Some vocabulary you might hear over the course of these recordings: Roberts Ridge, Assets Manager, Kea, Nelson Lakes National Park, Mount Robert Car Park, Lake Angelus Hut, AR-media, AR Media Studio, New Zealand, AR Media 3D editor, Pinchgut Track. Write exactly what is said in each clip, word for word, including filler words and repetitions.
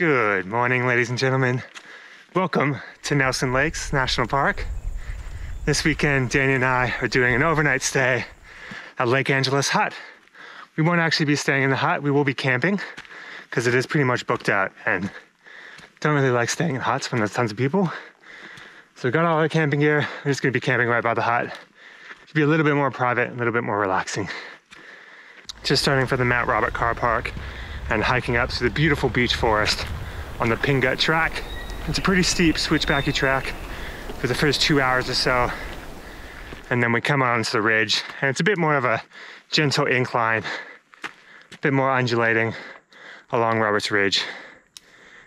Good morning, ladies and gentlemen. Welcome to Nelson Lakes National Park. This weekend, Danny and I are doing an overnight stay at Lake Angelus Hut. We won't actually be staying in the hut. We will be camping because it is pretty much booked out, and don't really like staying in huts when there's tons of people. So we got all our camping gear. We're just gonna be camping right by the hut. Should be a little bit more private, a little bit more relaxing. Just starting from the Mount Robert Car Park and hiking up to the beautiful beech forest on the Pinchgut Track. It's a pretty steep switchbacky track for the first two hours or so, and then we come onto the ridge, and it's a bit more of a gentle incline, a bit more undulating along Roberts Ridge.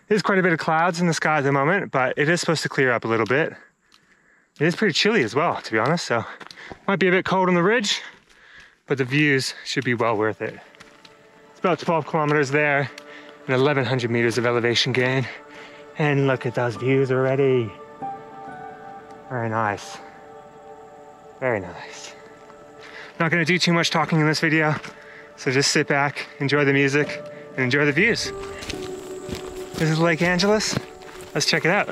There's quite a bit of clouds in the sky at the moment, but it is supposed to clear up a little bit. It is pretty chilly as well, to be honest, so might be a bit cold on the ridge, but the views should be well worth it. About twelve kilometers there and eleven hundred meters of elevation gain. And look at those views already. Very nice. Very nice. Not gonna do too much talking in this video, so just sit back, enjoy the music, and enjoy the views. This is Lake Angelus. Let's check it out.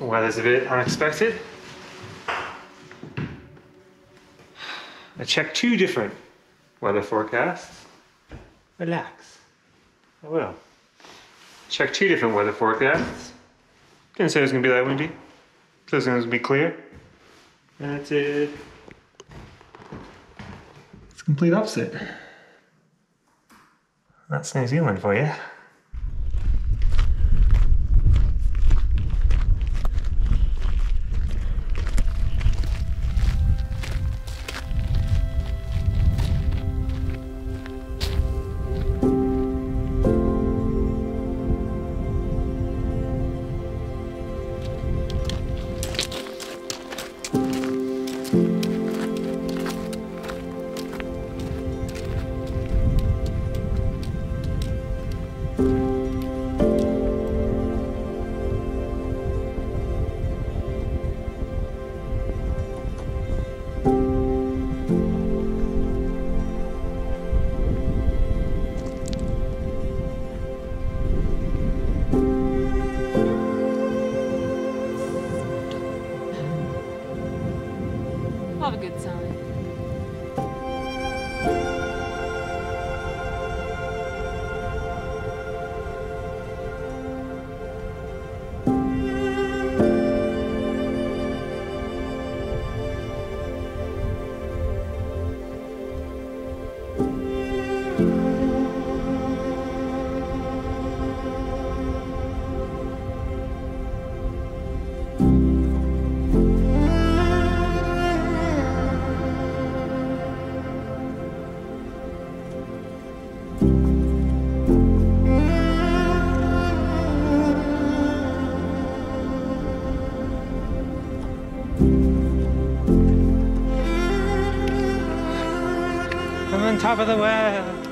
Weather's a bit unexpected. I checked two different weather forecasts. Relax, I will. Check two different weather forecasts. Didn't say it was gonna be that windy. Said it was gonna be clear. That's it. It's complete opposite. That's New Zealand for you. over the world.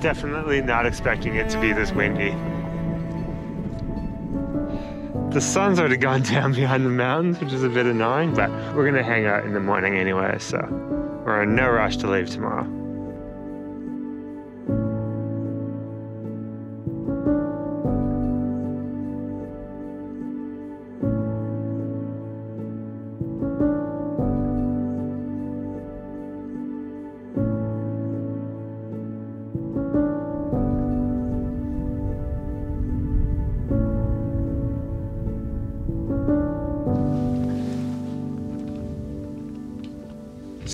Definitely not expecting it to be this windy. The sun's already gone down behind the mountains, which is a bit annoying, but we're gonna hang out in the morning anyway, so we're in no rush to leave tomorrow.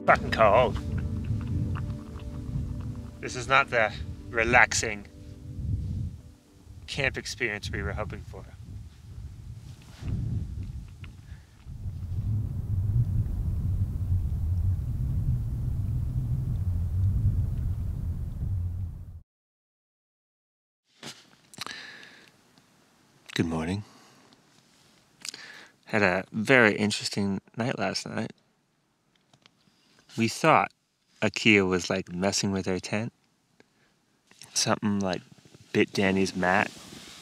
Fucking cold. This is not the relaxing camp experience we were hoping for. Good morning. Had a very interesting night last night. We thought a Kea was like messing with our tent. Something like bit Danny's mat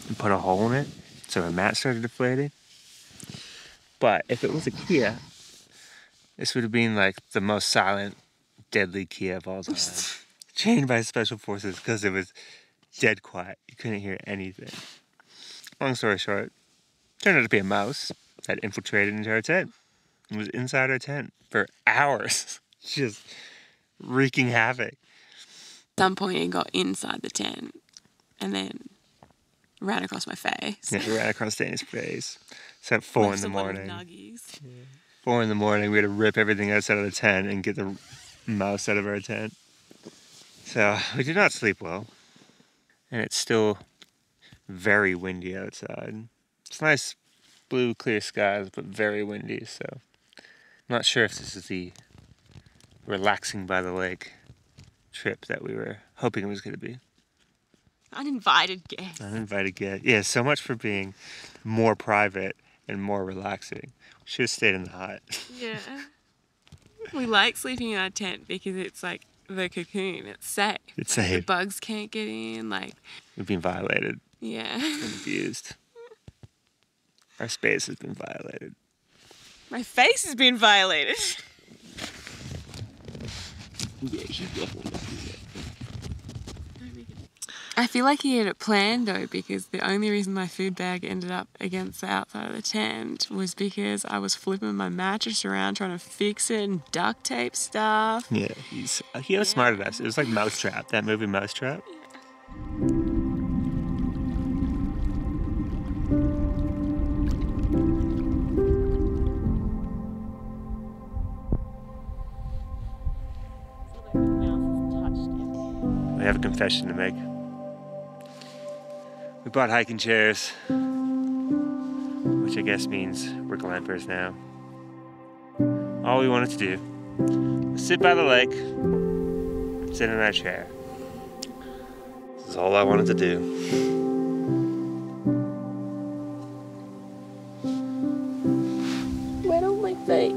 and put a hole in it, so her mat started deflating. But if it was a Kea, this would have been like the most silent, deadly Kea of all time. Trained by special forces because it was dead quiet. You couldn't hear anything. Long story short, turned out to be a mouse that infiltrated into our tent. It was inside our tent for hours. Just wreaking havoc. At some point it got inside the tent and then ran across my face. Yeah, it ran across Danny's face. So at four in the morning. Yeah. Four in the morning we had to rip everything outside of the tent and get the mouse out of our tent. So we did not sleep well, and it's still very windy outside. It's nice blue clear skies, but very windy, so I'm not sure if this is the relaxing by the lake trip that we were hoping it was going to be. Uninvited guest. Uninvited guest. Yeah, so much for being more private and more relaxing. We should have stayed in the hut. Yeah. We like sleeping in our tent because it's like the cocoon. It's safe. It's safe. Like the bugs can't get in. Like we've been violated. Yeah. And abused. Our space has been violated. My face has been violated. I feel like he had it planned though, because the only reason my food bag ended up against the outside of the tent was because I was flipping my mattress around trying to fix it and duct tape stuff. Yeah, he's, he outsmarted yeah. us. It was like Mousetrap, that movie Mousetrap. Yeah. I have a confession to make. We bought hiking chairs, which I guess means we're glampers now. All we wanted to do was sit by the lake, sit in our chair. This is all I wanted to do. Wet on my face.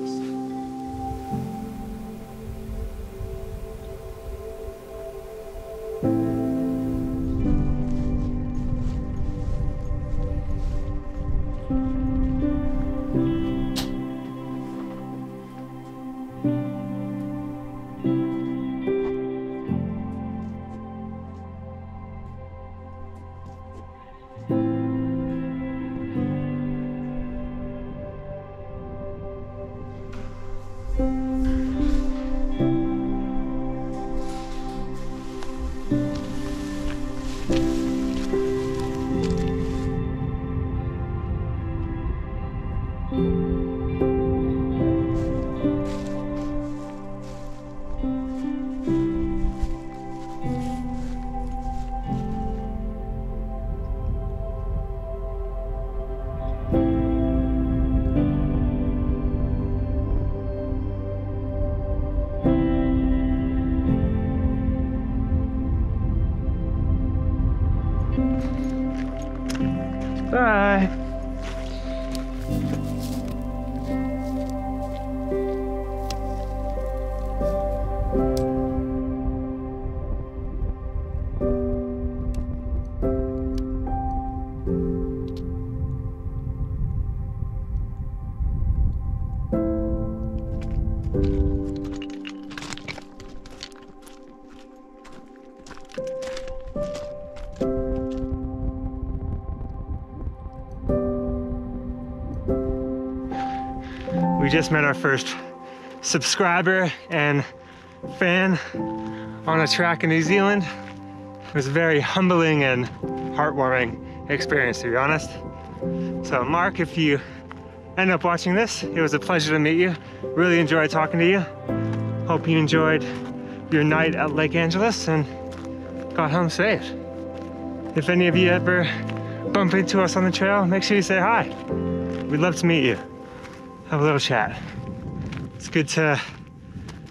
Bye. We just met our first subscriber and fan on a track in New Zealand. It was a very humbling and heartwarming experience, to be honest. So Mark, if you end up watching this, it was a pleasure to meet you. Really enjoyed talking to you. Hope you enjoyed your night at Lake Angelus and got home safe. If any of you ever bump into us on the trail, make sure you say hi. We'd love to meet you. Have a little chat. It's good to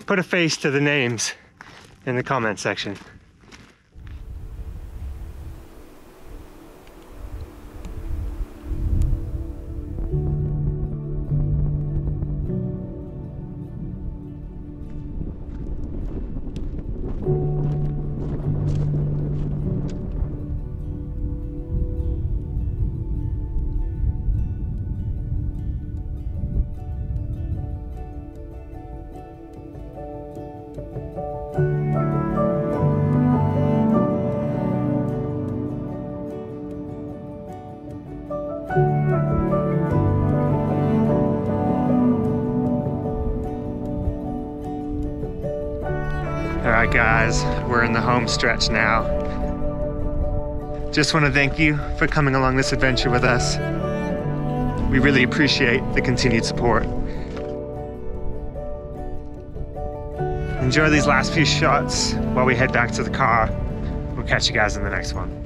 put a face to the names in the comment section. Alright guys, we're in the home stretch now. Just want to thank you for coming along this adventure with us. We really appreciate the continued support. Enjoy these last few shots while we head back to the car. We'll catch you guys in the next one.